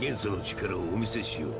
元素の力をお見せしよう。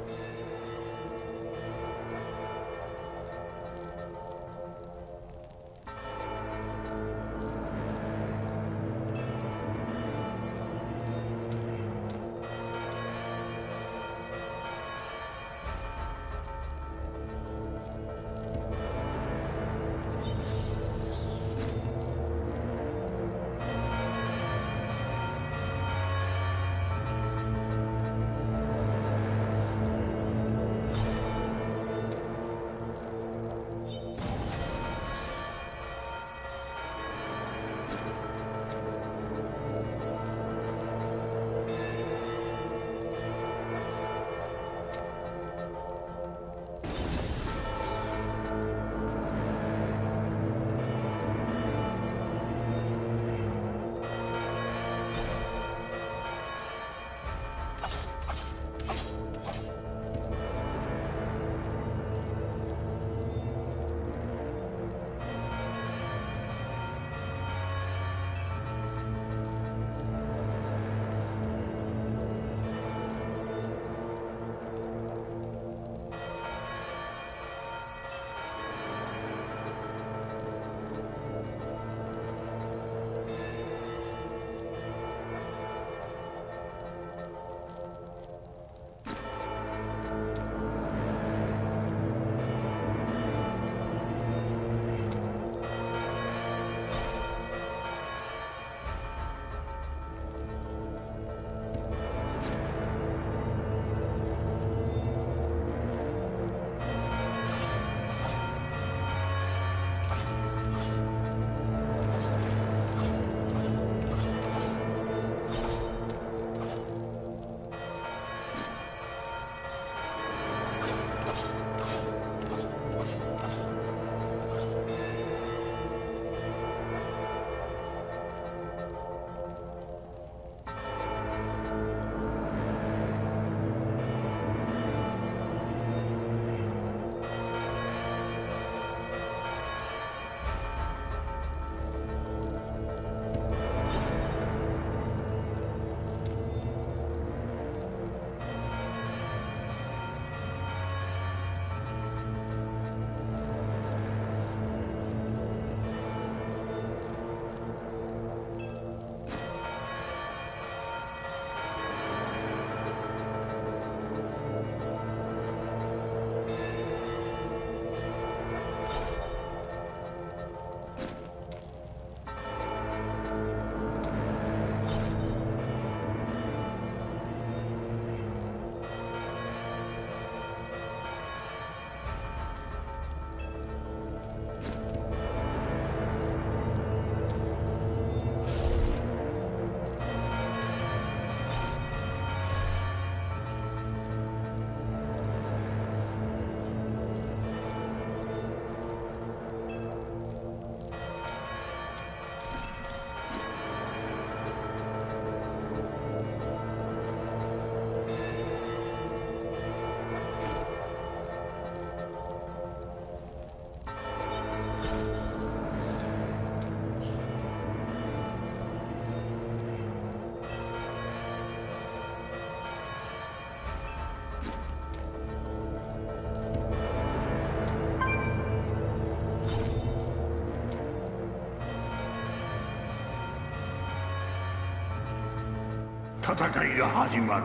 戦いが始まる。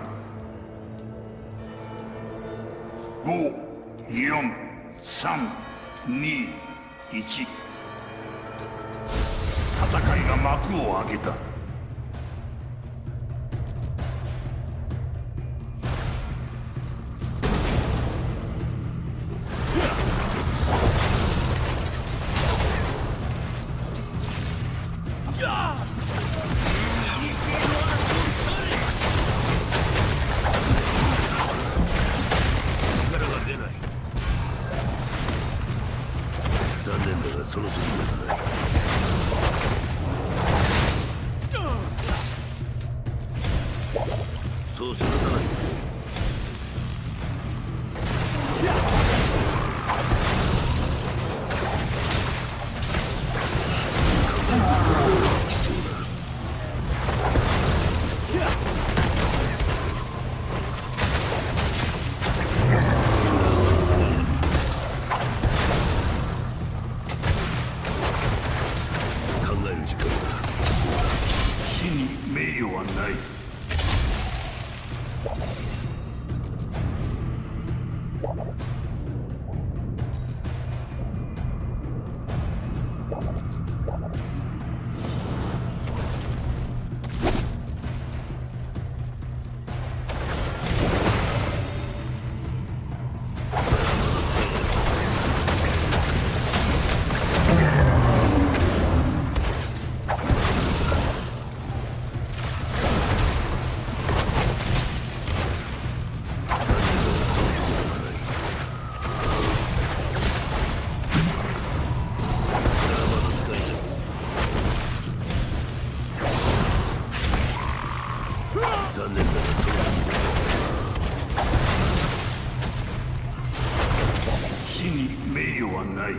5、4、3、2、1。戦いが幕を開けた。そうするからない。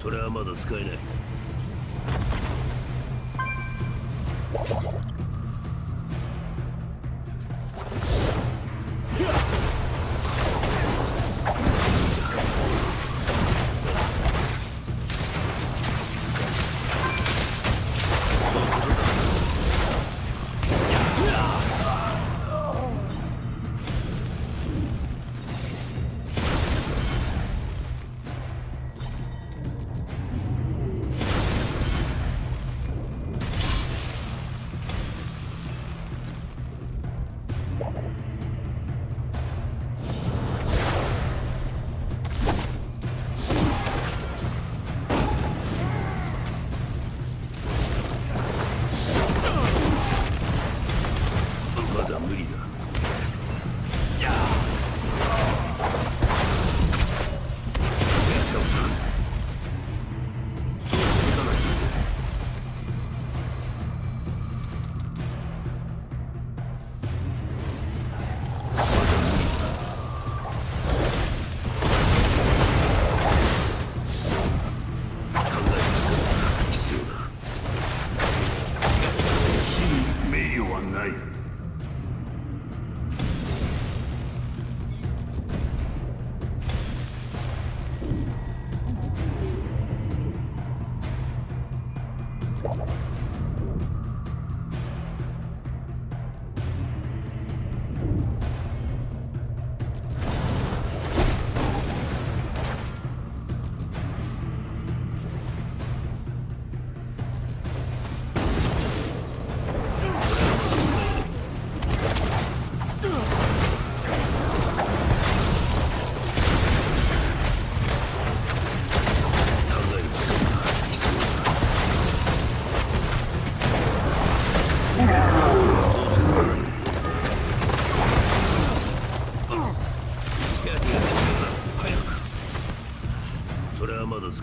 それはまだ使えない。使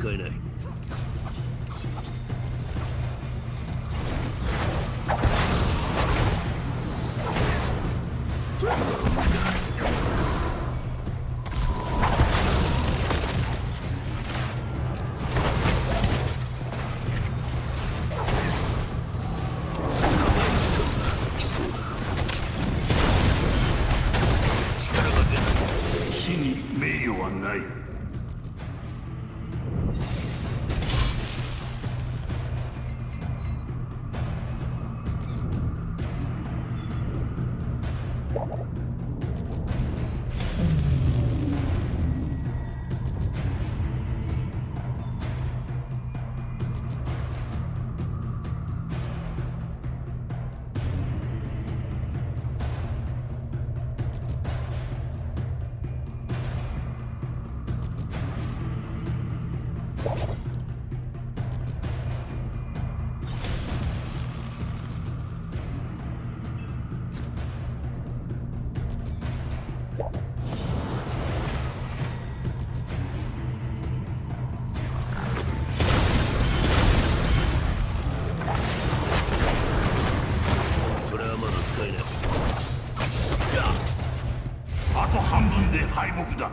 えない。死に名誉はない。半分で敗北だ。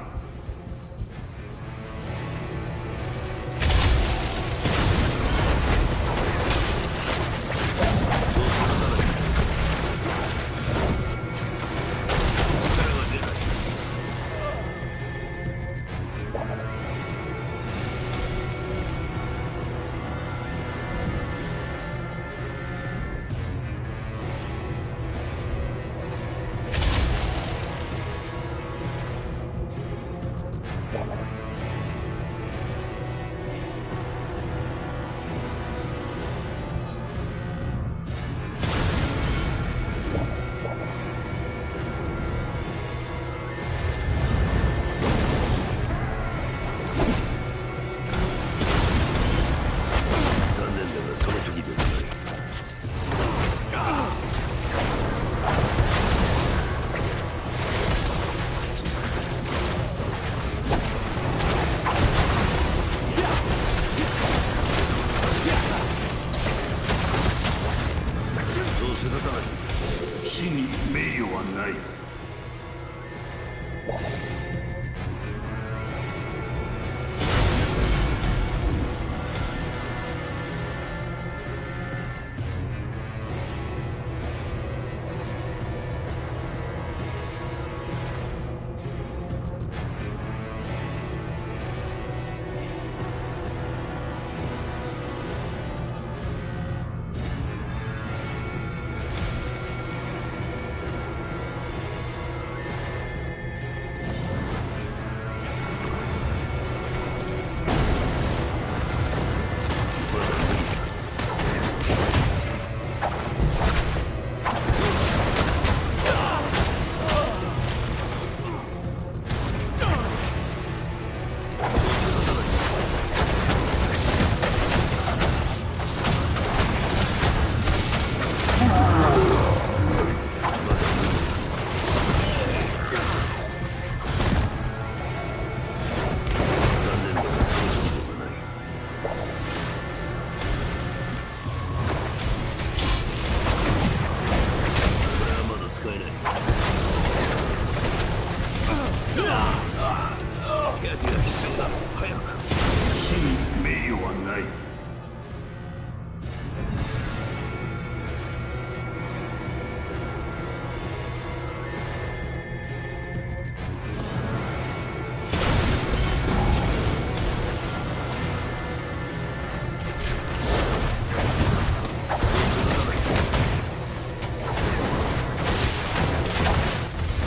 義はない。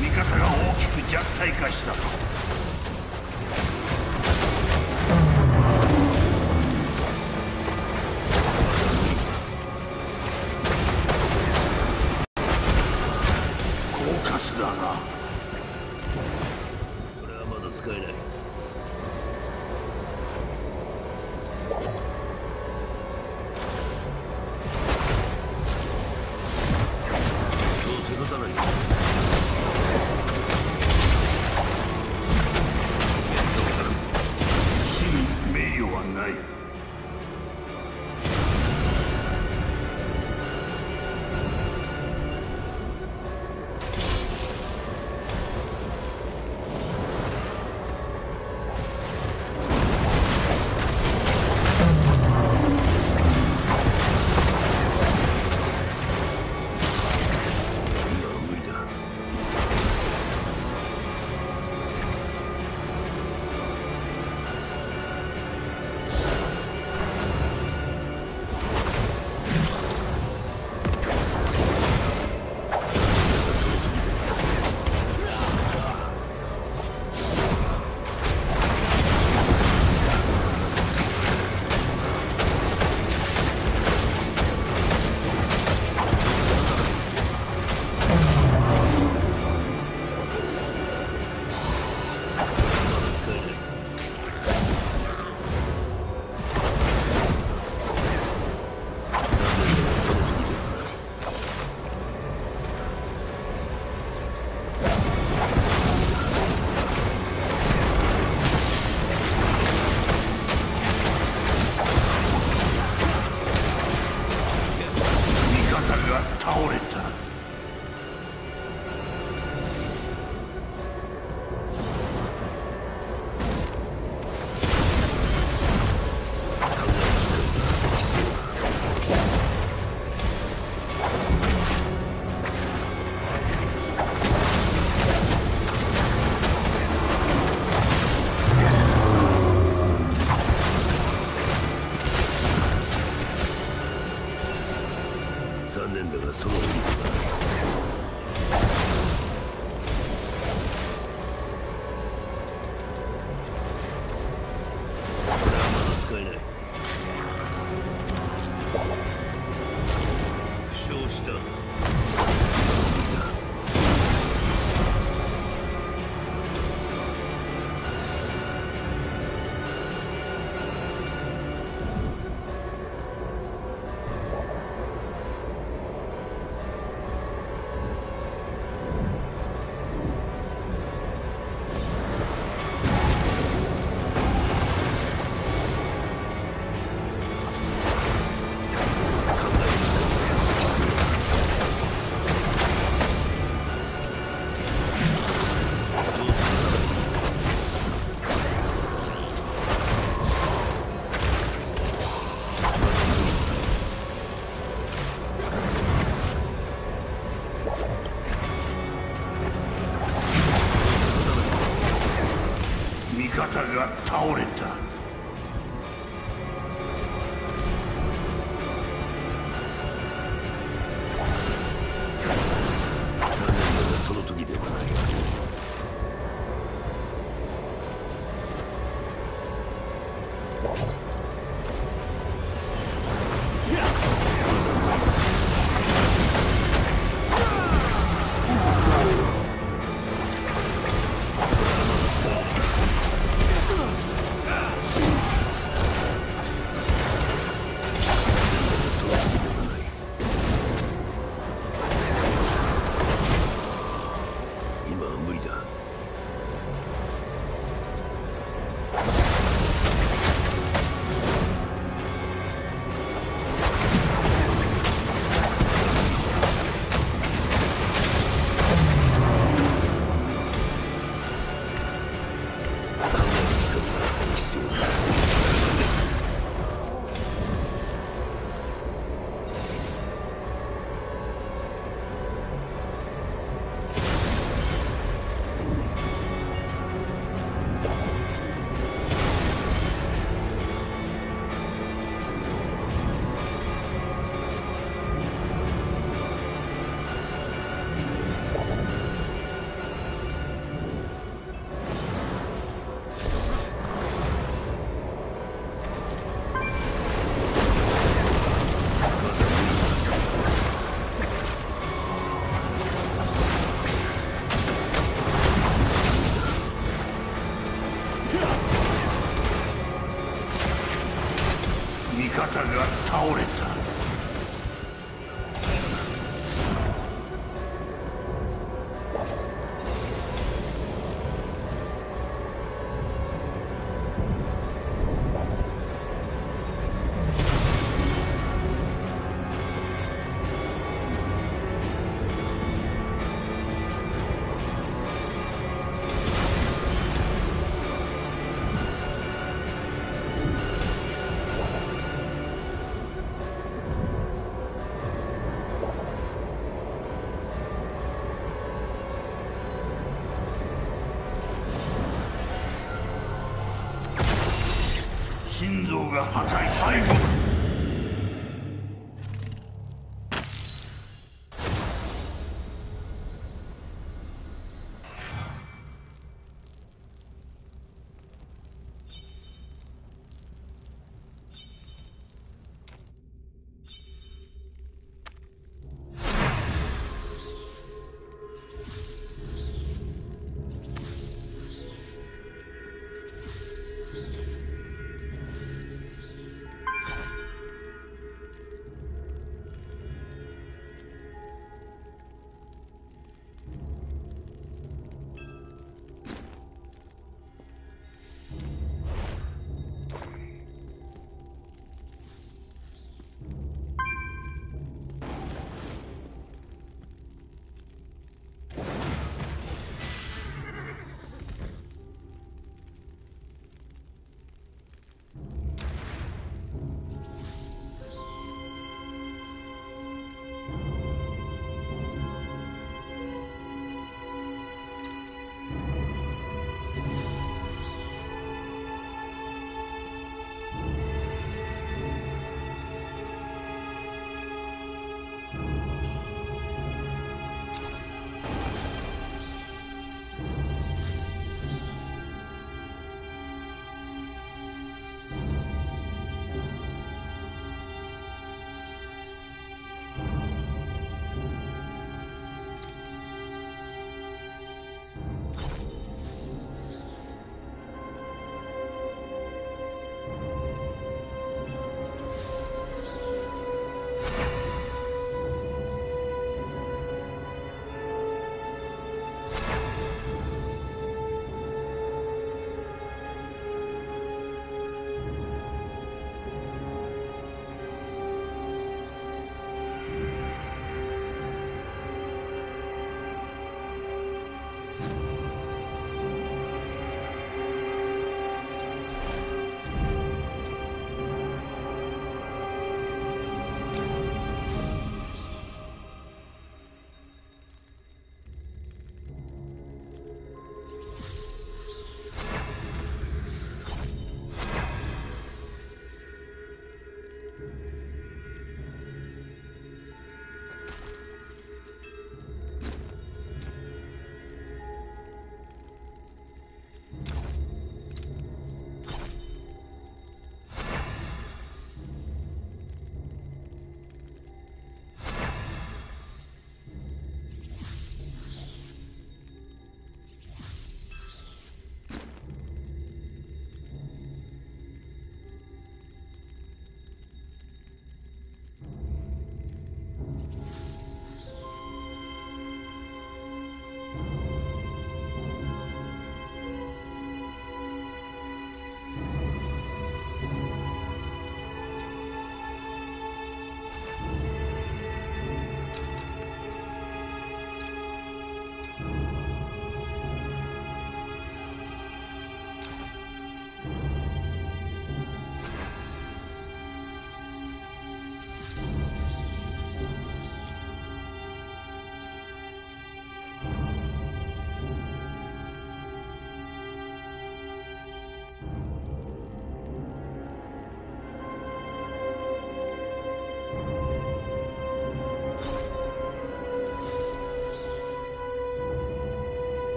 味方が大きく弱体化した。味方が倒れた。心臓が破壊される。